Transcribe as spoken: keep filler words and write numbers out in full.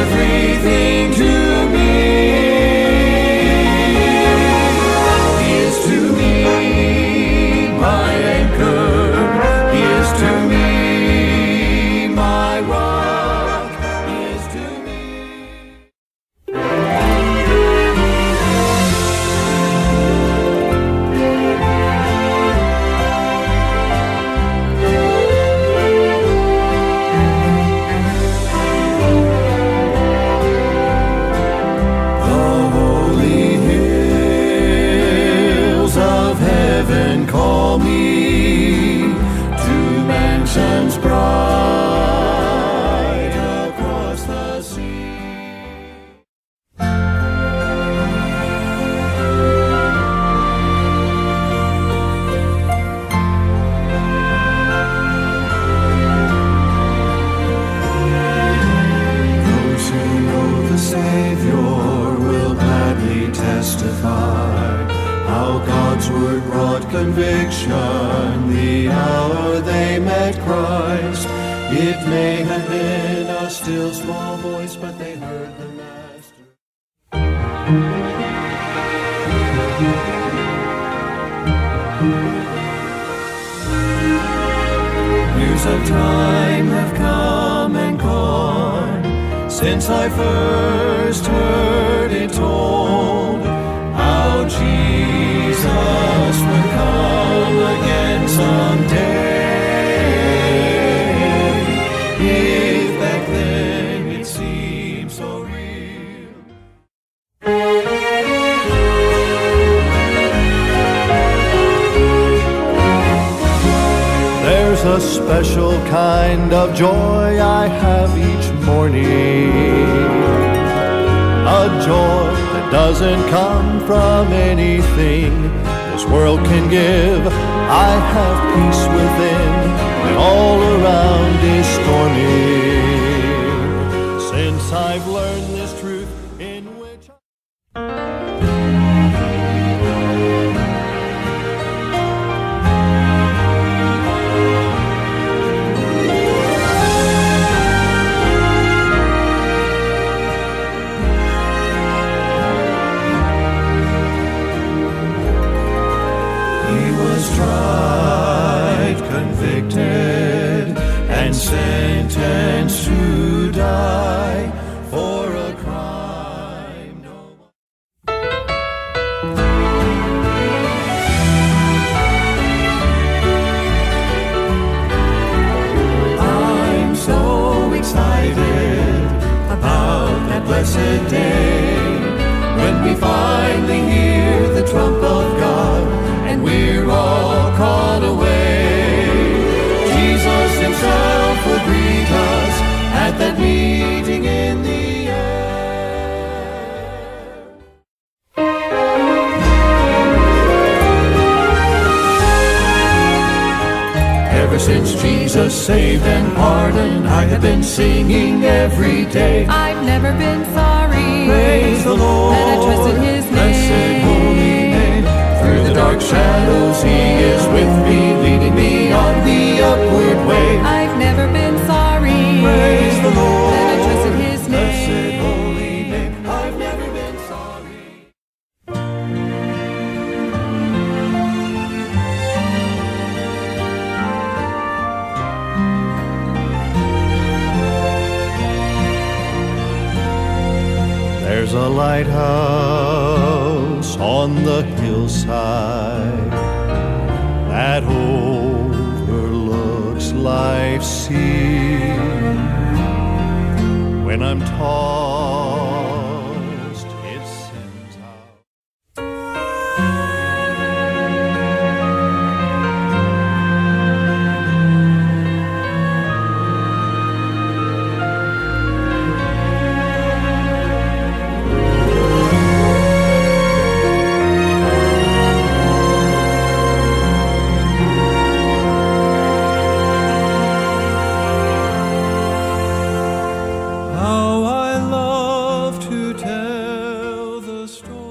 everything to me is to me my anchor, is to me my rock, is to conviction, the hour they met Christ. It may have been a still small voice, but they heard the Master. Years of time have come and gone since I first heard it told, how Jesus would come again someday. If back then it seemed so real. There's a special kind of joy I have each morning, a joy that doesn't come from anything this world can give. I have peace within when all around is stormy. Since I've learned this truth in which and sentenced to die for a crime no more. I'm so excited about that blessed day when we finally hear the trump of God and we're all called away. Himself will greet us at that meeting in the air. Ever since Jesus saved and pardoned, I have been singing every day. I've never been sorry. Praise the Lord. And I trusted His name. Blessed holy name. Through the dark shadows, He is with me, leading me on the upward way. I've never been sorry. Praise the Lord. And I trusted His name. Blessed holy name. I've never been sorry. There's a lighthouse on the hillside that holds life's sea. When I'm tossed, it sends out. How I love to tell the story.